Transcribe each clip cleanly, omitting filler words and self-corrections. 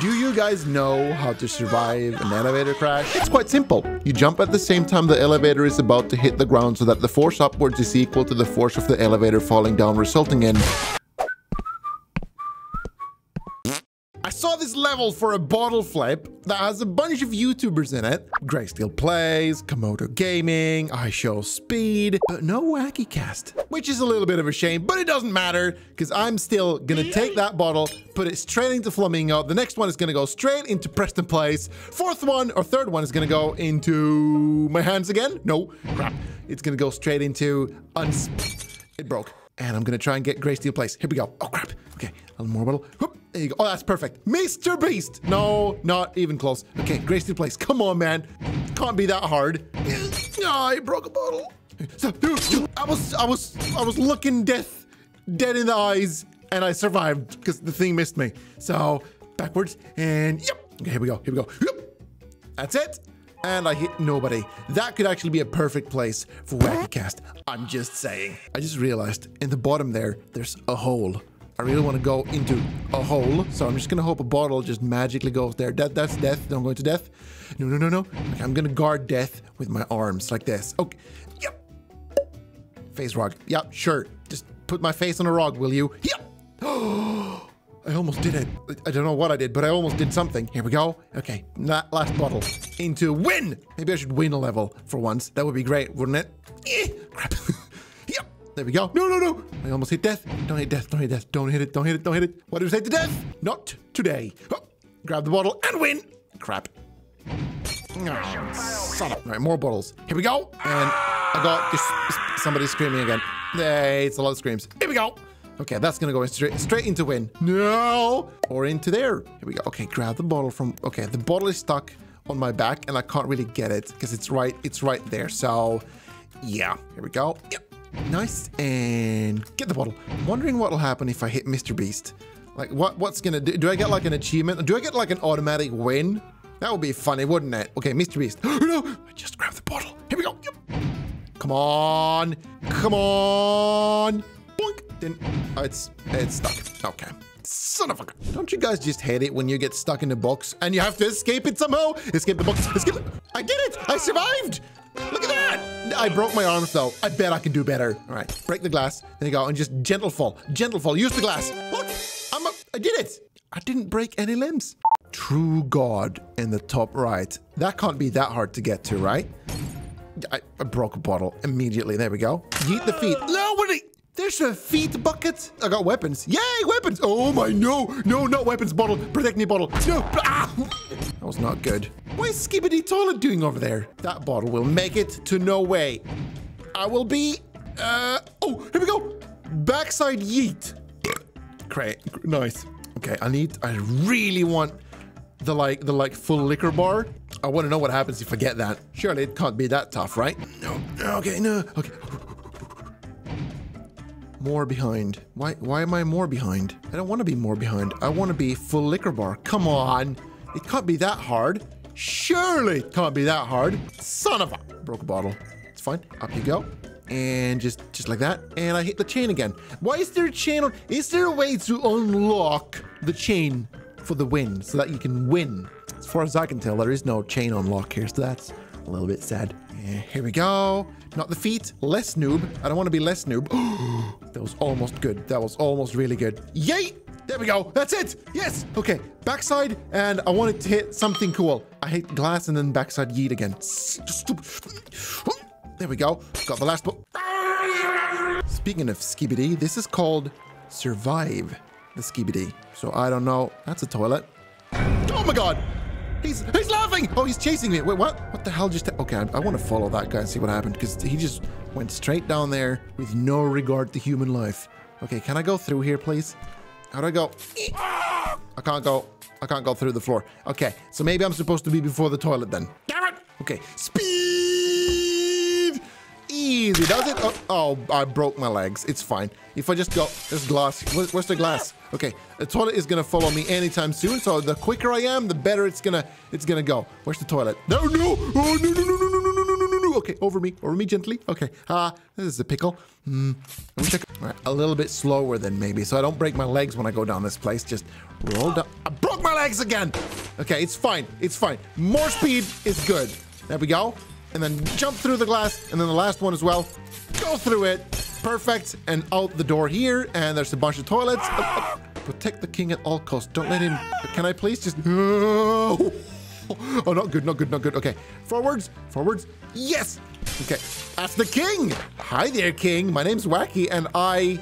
Do you guys know how to survive an elevator crash? It's quite simple. You jump at the same time the elevator is about to hit the ground so that the force upwards is equal to the force of the elevator falling down, resulting in... I saw this level for a bottle flip that has a bunch of YouTubers in it. Graystillplays, Komodo Gaming, I Show Speed, but no WackyCast. Which is a little bit of a shame, but it doesn't matter because I'm still gonna take that bottle, put it straight into Flamingo. The next one is gonna go straight into Preston Place. Fourth one or third one is gonna go into my hands again. No, crap. It's gonna go straight into It broke. And I'm gonna try and get Graystillplays. Here we go. Oh, crap. Okay, a little more bottle. Whoop. There you go. Oh, that's perfect. Mr. Beast! No, not even close. Okay, Graystillplays. Come on, man. Can't be that hard. Oh, I broke a bottle. I was looking death dead in the eyes, and I survived because the thing missed me. So backwards and yep. Okay, here we go. Here we go. Yep. That's it. And I hit nobody. That could actually be a perfect place for WackyCast. I'm just saying. I just realized in the bottom there, there's a hole. I really want to go into a hole, so I'm just going to hope a bottle just magically goes there. That's death. Don't go into death. No, no, no, no. Okay, I'm going to guard death with my arms like this. Okay. Yep. Face rock. Yep, sure. Just put my face on a rock, will you? Yep. Oh, I almost did it. I don't know what I did, but I almost did something. Here we go. Okay, that last bottle. Into win! Maybe I should win a level for once. That would be great, wouldn't it? Eh, crap. There we go. No, no, no. I almost hit death. Don't hit death. Don't hit death. Don't hit it. Don't hit it. Don't hit it. What do we say to death? Not today. Oh, grab the bottle and win. Crap. Oh, son of. All right, more bottles. Here we go. And I got somebody screaming again. Hey, it's a lot of screams. Here we go. Okay, that's going to go straight into win. No. Or into there. Here we go. Okay, grab the bottle from... Okay, the bottle is stuck on my back and I can't really get it because it's right there. So, yeah. Here we go. Yep. Nice, and get the bottle. I'm wondering what will happen if I hit Mr. Beast. Like, what's gonna do? Do I get like an achievement? Do I get like an automatic win? That would be funny, wouldn't it? Okay, Mr. Beast. No, I just grabbed the bottle. Here we go. Yep. Come on, come on. Boink. Then oh, it's stuck. Okay. Son of a. Don't you guys just hate it when you get stuck in a box and you have to escape it somehow? Escape the box. Escape it. I did it. I survived. Look at that! I broke my arms though. I bet I can do better. All right, break the glass. There you go, and just gentle fall. Gentle fall. Use the glass. Look, I did it. I didn't break any limbs. True God in the top right. That can't be that hard to get to, right? I broke a bottle immediately. There we go. Yeet the feet. No, wait. There's a feet bucket. I got weapons. Yay, weapons. Oh my, no. No, not weapons bottle. Protect me bottle. No. Ah. That was not good. What is Skibidi Toilet doing over there? That bottle will make it to no way. I will be... oh, here we go. Backside yeet. Great. Nice. Okay, I really want the full liquor bar. I want to know what happens if I get that. Surely it can't be that tough, right? No. Okay, no. Okay. More behind. Why am I more behind? I don't want to be more behind. I want to be full liquor bar. Come on. It can't be that hard. Surely it can't be that hard. Son of a... Broke a bottle. It's fine. Up you go. And just like that. And I hit the chain again. Why is there a chain on... Is there a way to unlock the chain for the win so that you can win? As far as I can tell, there is no chain unlock here. So that's a little bit sad. And here we go. Not the feet. Less noob. I don't want to be less noob. That was almost good. That was almost really good. Yay! There we go. That's it. Yes. Okay. Backside. And I wanted to hit something cool. I hit glass and then backside yeet again. Stupid. There we go. Got the last ball. Speaking of Skibidi, this is called Survive the Skibidi. So I don't know. That's a toilet. Oh my God. He's laughing. Oh, he's chasing me. Wait, what? What the hell just... Okay, I want to follow that guy and see what happened because he just went straight down there with no regard to human life. Okay, can I go through here, please? How do I go? I can't go. I can't go through the floor. Okay, so maybe I'm supposed to be before the toilet then. Damn it! Okay, speed! Easy, does it? Oh, I broke my legs. It's fine. If I just go, there's glass. Where's the glass? Okay, the toilet is gonna follow me anytime soon. So the quicker I am, the better it's gonna go. Where's the toilet? No, no! Oh no no no no no no no no no! okay, over me gently. Okay, this is a pickle. Let me check. All right, a little bit slower than maybe, so I don't break my legs when I go down this place. Just roll down. I broke my legs again. Okay, it's fine, it's fine. More speed is good. There we go. And then jump through the glass, and then the last one as well. Go through it. Perfect. And out the door here, and there's a bunch of toilets. Protect the king at all costs. Don't let him... Can I please just... Oh, not good, not good, not good. Okay. Forwards, forwards. Yes! Okay. That's the king! Hi there, king. My name's Wacky, and I...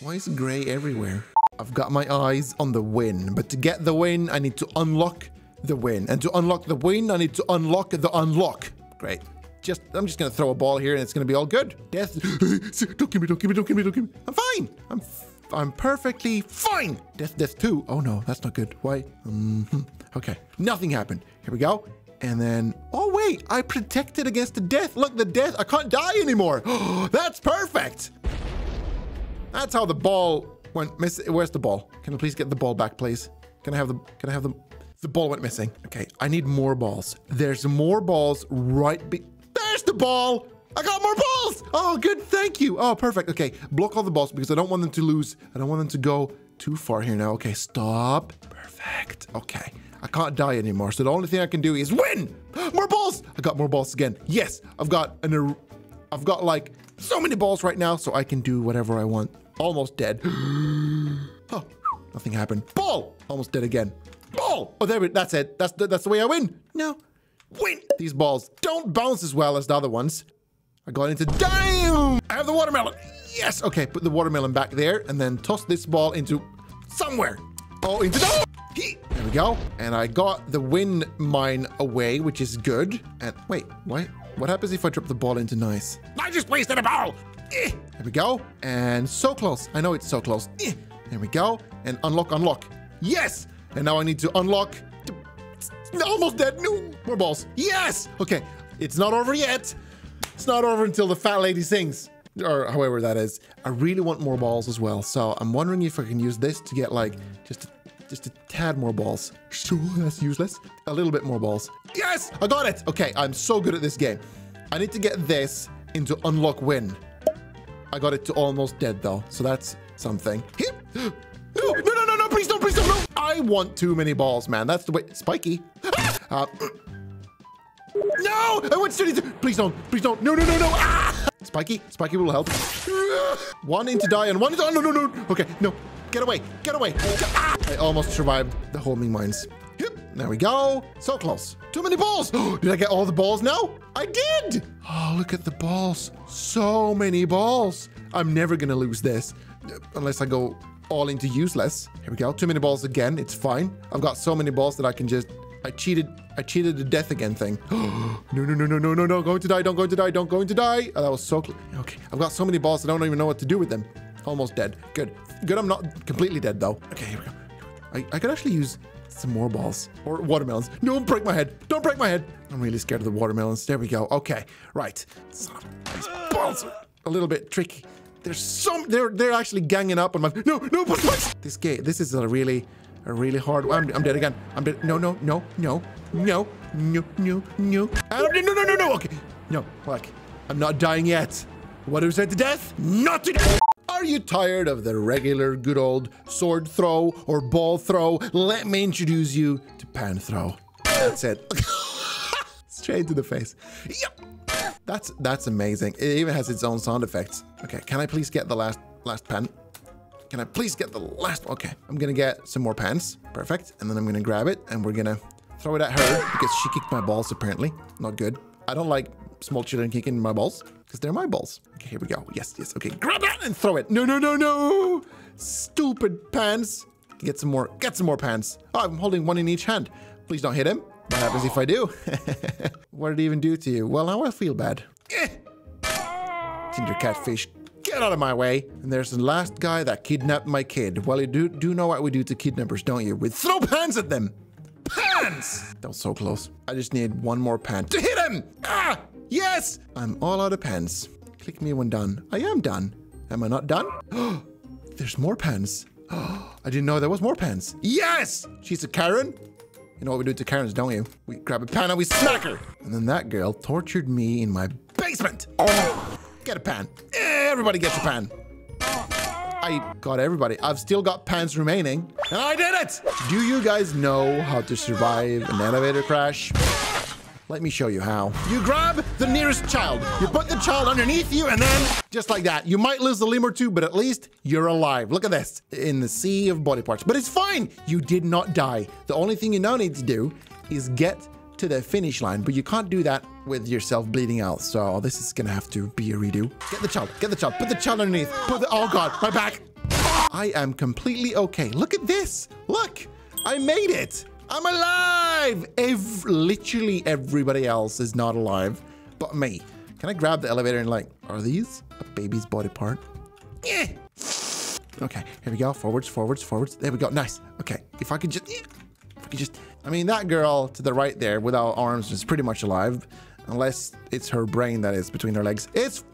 Why is gray everywhere? I've got my eyes on the win, but to get the win, I need to unlock the win. And to unlock the win, I need to unlock the unlock. Great. I'm just gonna throw a ball here and it's gonna be all good. Death. Don't kill me, don't kill me, don't kill me, don't kill me. I'm fine. I'm perfectly fine. Death 2. Oh no, that's not good. Why? Okay, nothing happened. Here we go. And then, oh wait, I protected against the death. Look, the death, I can't die anymore. That's perfect. That's how the ball went missing. Where's the ball? Can I please get the ball back, please? Can I have them? The ball went missing. Okay, I need more balls. There's more balls right There's the ball! I got more balls! Oh, good, thank you. Oh, perfect. Okay, block all the balls because I don't want them to lose. I don't want them to go too far here now. Okay, stop. Perfect. Okay, I can't die anymore. So the only thing I can do is win! More balls! I got more balls again. Yes, I've got like so many balls right now, so I can do whatever I want. Almost dead. Oh, nothing happened. Ball! Almost dead again. Ball! Oh, there we go. That's it. That's the way I win. No. Win! These balls don't bounce as well as the other ones. I got into... Damn! I have the watermelon. Yes! Okay, put the watermelon back there and then toss this ball into somewhere. Oh, into... Oh! There we go. And I got the wind mine away, which is good. And wait, what happens if I drop the ball into nice? I just wasted a ball! Eh. There we go. And so close. I know it's so close. Eh. There we go. And unlock, unlock. Yes! And now I need to unlock... Almost dead. No more balls. Yes! Okay, it's not over yet. It's not over until the fat lady sings. Or however that is. I really want more balls as well. So I'm wondering if I can use this to get like just a tad more balls. Sure, that's useless. A little bit more balls. Yes! I got it! Okay, I'm so good at this game. I need to get this into unlock win. I got it to almost dead though. So that's something. No, no, no, no, please don't, please don't, no! I want too many balls, man. That's the way. Spiky. No! I went straight into... Please don't. Please don't. No, no, no, no. Ah! Spiky. Spiky will help. One into die and one into... Oh, no, no, no. Okay. No. Get away. Get away. Ah! I almost survived the homing mines. There we go. So close. Too many balls. Did I get all the balls now? I did. Oh, look at the balls. So many balls. I'm never going to lose this. Unless I go... all into useless. Here we go. Too many balls again. It's fine. I've got so many balls that I can just... I cheated the death again thing. No, no, no, no, no, no, no. Going to die. Don't go into die. Don't go into die. Oh, that was so close. Okay. I've got so many balls that I don't even know what to do with them. Almost dead. Good. Good. I'm not completely dead though. Okay, here we go. I could actually use some more balls or watermelons. No, don't break my head. Don't break my head. I'm really scared of the watermelons. There we go. Okay. Right. These balls are a little bit tricky. There's some, they're actually ganging up on my, no, no, but this is a really hard, I'm dead again. I'm dead, no, no, no, no, no, no, no, no, I'm dead, no, no, no, no, okay. No, like, I'm not dying yet. What do we say to death? Not to death. Are you tired of the regular good old sword throw or ball throw? Let me introduce you to pan throw. That's it. Straight to the face. Yep. That's amazing. It even has its own sound effects. Okay, can I please get the last pen? Can I please get the last? Okay, I'm gonna get some more pens. Perfect. And then I'm gonna grab it and we're gonna throw it at her because she kicked my balls apparently. Not good. I don't like small children kicking my balls because they're my balls. Okay, here we go. Yes, yes. Okay, grab that and throw it. No, no, no, no. Stupid pens. Get some more pens. Oh, I'm holding one in each hand. Please don't hit him. What happens if I do? What did he even do to you? Well, now I feel bad. Tinder catfish, get out of my way. And there's the last guy that kidnapped my kid. Well, you do know what we do to kidnappers, don't you? We throw pans at them. Pans! That was so close. I just need one more pan to hit him. Ah, yes! I'm all out of pans. Click me when done. I am done. Am I not done? There's more pans. I didn't know there was more pans. Yes! She's a Karen. You know what we do to Karens, don't you? We grab a pan and we smack her. And then that girl tortured me in my basement. Oh. Get a pan. Everybody gets a pan. I got everybody. I've still got pans remaining. And I did it! Do you guys know how to survive an elevator crash? Let me show you how. You grab the nearest child. You put the child underneath you and then, just like that. You might lose a limb or two, but at least you're alive. Look at this. In the sea of body parts. But it's fine. You did not die. The only thing you now need to do is get to the finish line, but you can't do that with yourself bleeding out. So this is gonna have to be a redo. Get the child, put the child underneath. Put the, oh God, my back. I am completely okay. Look at this. Look, I made it. I'm alive! Literally everybody else is not alive but me. Can I grab the elevator and like, are these a baby's body part? Yeah! Okay, here we go. Forwards, forwards, forwards. There we go. Nice. Okay, if I could just... If I could just... I mean, that girl to the right there without arms is pretty much alive. Unless it's her brain that is between her legs. It's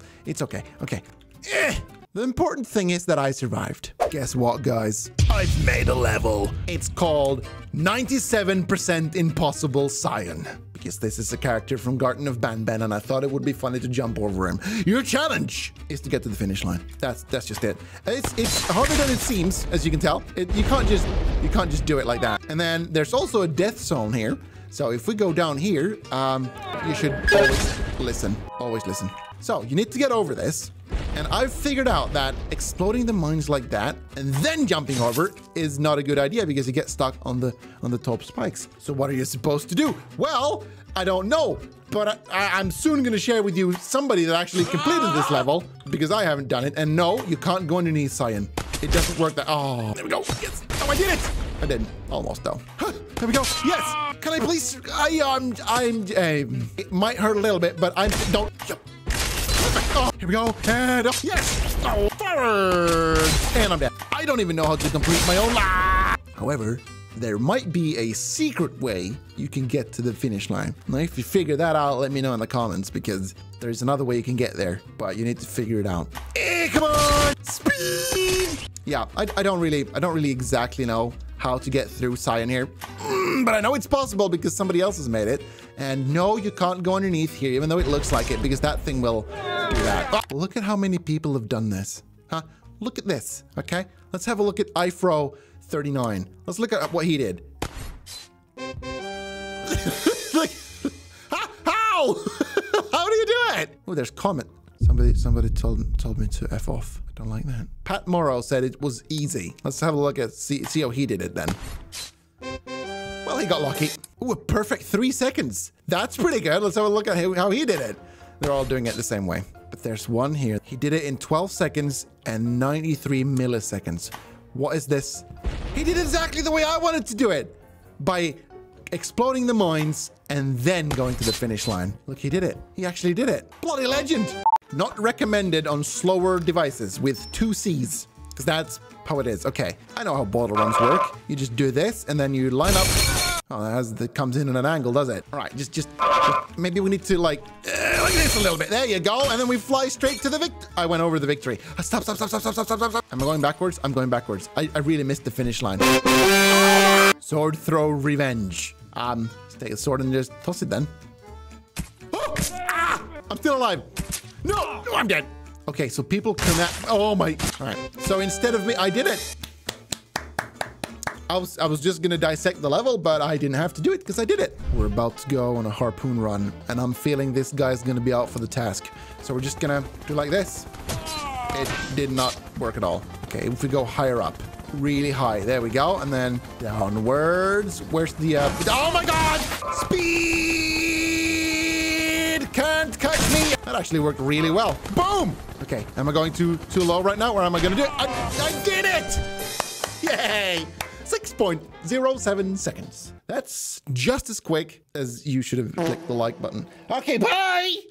okay. Okay. Yeah. The important thing is that I survived. Guess what, guys? I've made a level. It's called 97% Impossible Cyan. Because this is a character from Garden of Banban, and I thought it would be funny to jump over him. Your challenge is to get to the finish line. That's just it. It's harder than it seems, as you can tell. You can't just do it like that. And then there's also a death zone here. So if we go down here, you should always listen. Always listen. So you need to get over this. And I've figured out that exploding the mines like that and then jumping over is not a good idea because you get stuck on the top spikes. So what are you supposed to do? Well, I don't know, but I'm soon gonna share with you somebody that actually completed this level because I haven't done it. And no, you can't go underneath Cyan. It doesn't work that, oh, there we go. Yes, oh, I did it. I didn't, almost though. Huh, there we go, yes. Can I please, it might hurt a little bit, but don't jump. Oh, here we go, and oh, yes, oh, forward, and I'm dead. I don't even know how to complete my own life. However, there might be a secret way you can get to the finish line. Now, if you figure that out, let me know in the comments because there's another way you can get there, but you need to figure it out. Hey, come on, speed! Yeah, I don't really exactly know how to get through Cyan here, but I know it's possible because somebody else has made it. And no, you can't go underneath here, even though it looks like it, because that thing will do that. Oh, look at how many people have done this, huh? Look at this, okay? Let's have a look at Ifro 39. Let's look at what he did. Like, how? How do you do it? Oh, there's comment. Somebody told me to F off. I don't like that. Pat Morrow said it was easy. Let's have a look at, see how he did it then. Well, he got lucky. Ooh, a perfect 3 seconds. That's pretty good. Let's have a look at how he did it. They're all doing it the same way. But there's one here. He did it in 12 seconds and 93 milliseconds. What is this? He did exactly the way I wanted to do it. By exploding the mines and then going to the finish line. Look, he did it. He actually did it. Bloody legend. Not recommended on slower devices with 2 C's. Because that's how it is. Okay, I know how bottle runs work. You just do this and then you line up. Oh, that comes in at an angle, does it? All right, just maybe we need to like this a little bit. There you go. And then we fly straight to the victory. I went over the victory. Stop. Am I going backwards? I'm going backwards. I really missed the finish line. Sword throw revenge. Just take a sword and just toss it then. Oh! Ah! I'm still alive. No, I'm dead. Okay, so people connect. Oh my. All right. So instead of me, I did it. I was just gonna dissect the level, but I didn't have to do it because I did it. We're about to go on a harpoon run, and I'm feeling this guy's gonna be out for the task. So we're just gonna do like this. It did not work at all. Okay, if we go higher up, really high. There we go, and then downwards. Where's the? Oh my God! Speed! Can't catch me. That actually worked really well. Boom! Okay, am I going too low right now, or am I gonna do it? I did it! Yay! 6.07 seconds. That's just as quick as you should have clicked the like button. Okay, bye!